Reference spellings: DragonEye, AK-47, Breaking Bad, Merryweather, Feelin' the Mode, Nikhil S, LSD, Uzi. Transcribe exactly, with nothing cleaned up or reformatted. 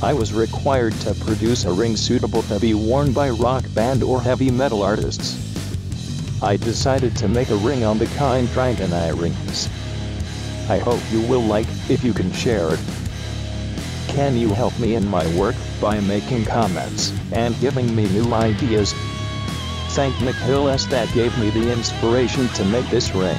I was required to produce a ring suitable to be worn by rock band or heavy metal artists. I decided to make a ring on the kind DragonEye rings. I hope you will like, if you can share it. Can you help me in my work by making comments and giving me new ideas? Thank Nikhil S that gave me the inspiration to make this ring.